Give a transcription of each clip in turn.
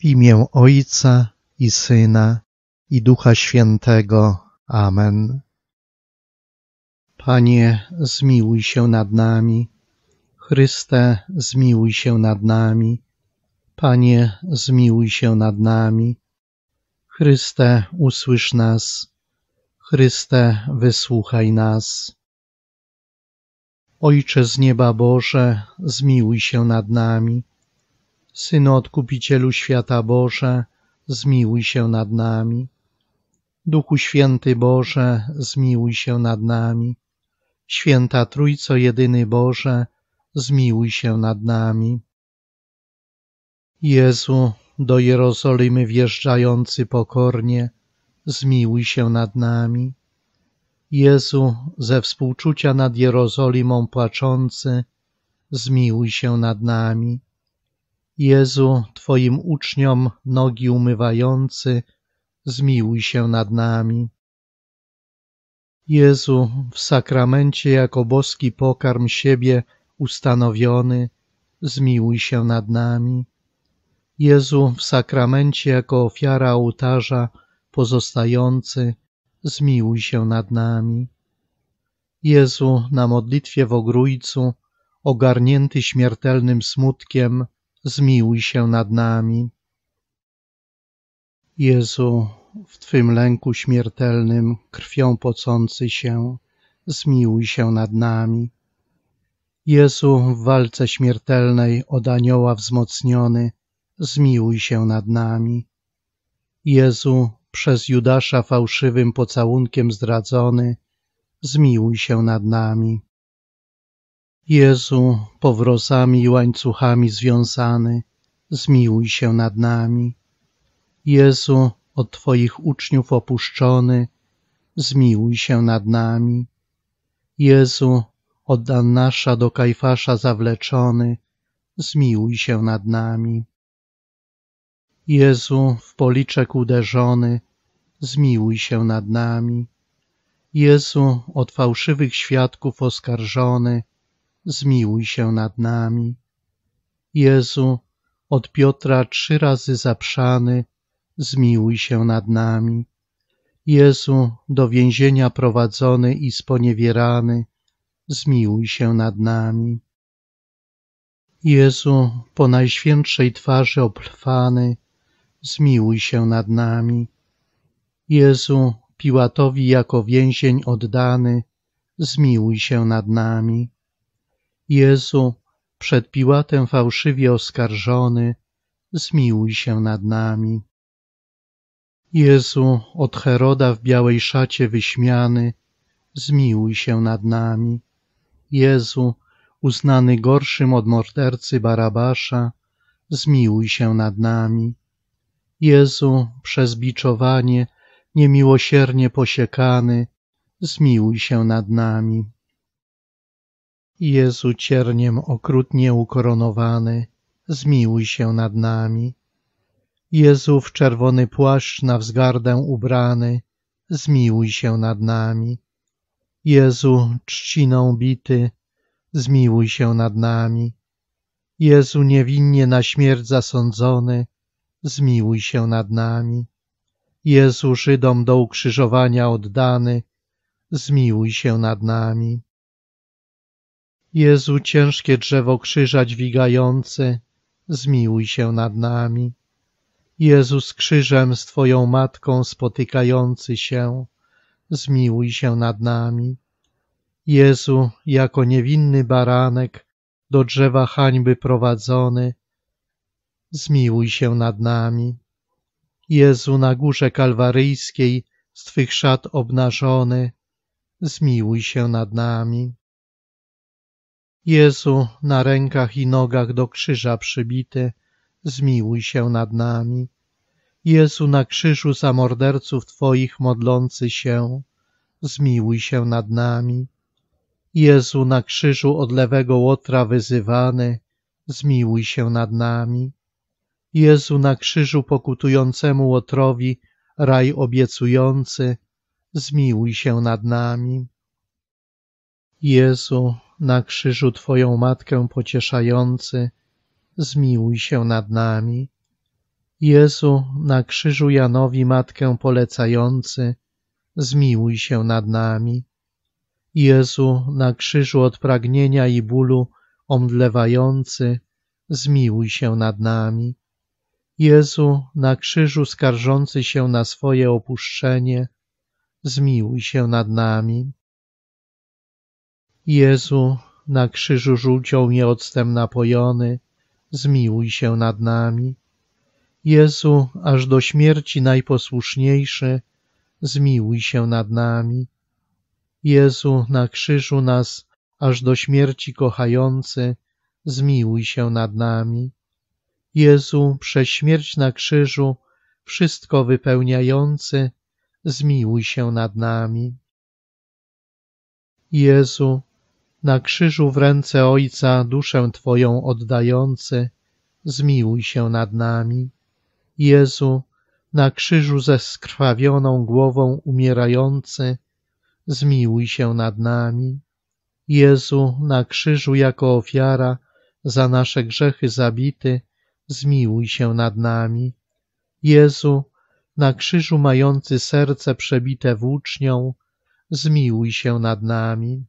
W imię Ojca i Syna i Ducha Świętego. Amen. Panie, zmiłuj się nad nami. Chryste, zmiłuj się nad nami. Panie, zmiłuj się nad nami. Chryste, usłysz nas. Chryste, wysłuchaj nas. Ojcze z nieba Boże, zmiłuj się nad nami. Synu Odkupicielu Świata Boże, zmiłuj się nad nami. Duchu Święty Boże, zmiłuj się nad nami. Święta Trójco Jedyny Boże, zmiłuj się nad nami. Jezu, do Jerozolimy wjeżdżający pokornie, zmiłuj się nad nami. Jezu, ze współczucia nad Jerozolimą płaczący, zmiłuj się nad nami. Jezu, Twoim uczniom nogi umywający, zmiłuj się nad nami. Jezu, w sakramencie jako boski pokarm siebie ustanowiony, zmiłuj się nad nami. Jezu, w sakramencie jako ofiara ołtarza pozostający, zmiłuj się nad nami. Jezu, na modlitwie w Ogrójcu, ogarnięty śmiertelnym smutkiem, zmiłuj się nad nami. Jezu, w Twym lęku śmiertelnym, krwią pocący się, zmiłuj się nad nami. Jezu, w walce śmiertelnej od anioła wzmocniony, zmiłuj się nad nami. Jezu, przez Judasza fałszywym pocałunkiem zdradzony, zmiłuj się nad nami. Jezu, powrozami i łańcuchami związany, zmiłuj się nad nami. Jezu, od Twoich uczniów opuszczony, zmiłuj się nad nami. Jezu, od Annasza do Kajfasza zawleczony, zmiłuj się nad nami. Jezu, w policzek uderzony, zmiłuj się nad nami. Jezu, od fałszywych świadków oskarżony, zmiłuj się nad nami. Jezu, od Piotra 3 razy zaprzany, zmiłuj się nad nami. Jezu, do więzienia prowadzony i sponiewierany, zmiłuj się nad nami. Jezu, po najświętszej twarzy oplwany, zmiłuj się nad nami. Jezu, Piłatowi jako więzień oddany, zmiłuj się nad nami. Jezu, przed Piłatem fałszywie oskarżony, zmiłuj się nad nami. Jezu, od Heroda w białej szacie wyśmiany, zmiłuj się nad nami. Jezu, uznany gorszym od mordercy Barabbasza, zmiłuj się nad nami. Jezu, przez biczowanie niemiłosiernie posiekany, zmiłuj się nad nami. Jezu, cierniem okrutnie ukoronowany, zmiłuj się nad nami. Jezu, w czerwony płaszcz na wzgardę ubrany, zmiłuj się nad nami. Jezu, trzciną bity, zmiłuj się nad nami. Jezu, niewinnie na śmierć zasądzony, zmiłuj się nad nami. Jezu, Żydom do ukrzyżowania oddany, zmiłuj się nad nami. Jezu, ciężkie drzewo krzyża dźwigający, zmiłuj się nad nami. Jezu, z krzyżem, z Twoją Matką spotykający się, zmiłuj się nad nami. Jezu, jako niewinny baranek, do drzewa hańby prowadzony, zmiłuj się nad nami. Jezu, na górze kalwaryjskiej, z Twych szat obnażony, zmiłuj się nad nami. Jezu, na rękach i nogach do krzyża przybity, zmiłuj się nad nami. Jezu, na krzyżu za morderców Twoich modlący się, zmiłuj się nad nami. Jezu, na krzyżu od lewego łotra wyzywany, zmiłuj się nad nami. Jezu, na krzyżu pokutującemu łotrowi raj obiecujący, zmiłuj się nad nami. Jezu, na krzyżu Twoją Matkę pocieszający, zmiłuj się nad nami. Jezu, na krzyżu Janowi matkę polecający, zmiłuj się nad nami. Jezu, na krzyżu od pragnienia i bólu omdlewający, zmiłuj się nad nami. Jezu, na krzyżu skarżący się na swoje opuszczenie, zmiłuj się nad nami. Jezu, na krzyżu żółcią nieoctem napojony, zmiłuj się nad nami. Jezu, aż do śmierci najposłuszniejszy, zmiłuj się nad nami. Jezu, na krzyżu nas aż do śmierci kochający, zmiłuj się nad nami. Jezu, przez śmierć na krzyżu wszystko wypełniający, zmiłuj się nad nami. Jezu, na krzyżu w ręce Ojca duszę Twoją oddający, zmiłuj się nad nami. Jezu, na krzyżu ze skrwawioną głową umierający, zmiłuj się nad nami. Jezu, na krzyżu jako ofiara za nasze grzechy zabity, zmiłuj się nad nami. Jezu, na krzyżu mający serce przebite włócznią, zmiłuj się nad nami.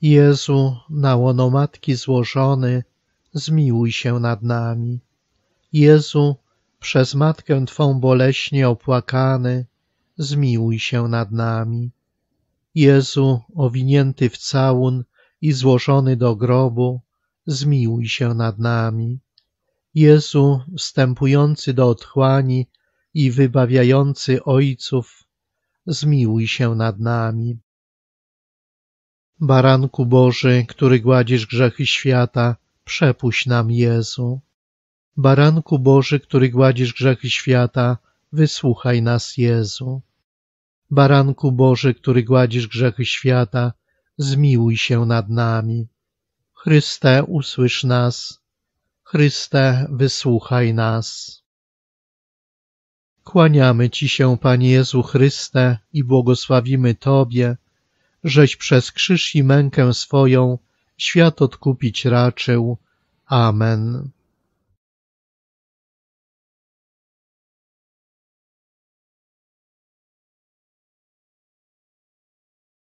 Jezu, na łono Matki złożony, zmiłuj się nad nami. Jezu, przez Matkę Twą boleśnie opłakany, zmiłuj się nad nami. Jezu, owinięty w całun i złożony do grobu, zmiłuj się nad nami. Jezu, wstępujący do otchłani i wybawiający ojców, zmiłuj się nad nami. Baranku Boży, który gładzisz grzechy świata, przepuść nam, Jezu. Baranku Boży, który gładzisz grzechy świata, wysłuchaj nas, Jezu. Baranku Boży, który gładzisz grzechy świata, zmiłuj się nad nami. Chryste, usłysz nas. Chryste, wysłuchaj nas. Kłaniamy Ci się, Panie Jezu Chryste, i błogosławimy Tobie, żeś przez krzyż i mękę swoją świat odkupić raczył. Amen.